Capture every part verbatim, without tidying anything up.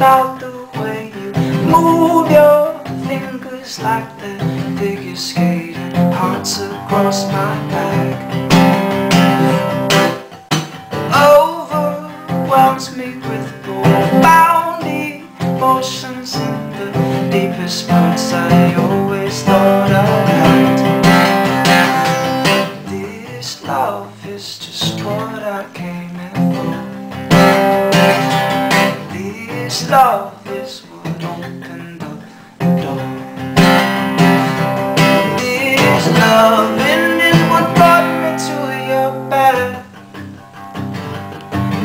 about the way you move your fingers like the figure skating hearts across my back. Overwhelms me with profound emotions in the deepest parts I always thought I had. This love is just what I came in for. This love is what opened up the door. This loving is what brought me to your bed.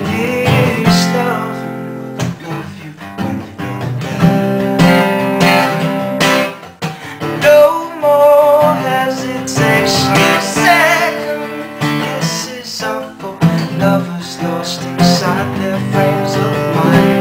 This loving will love you when you're dead. No more hesitation. Second kisses are for lovers lost inside their frames of mind.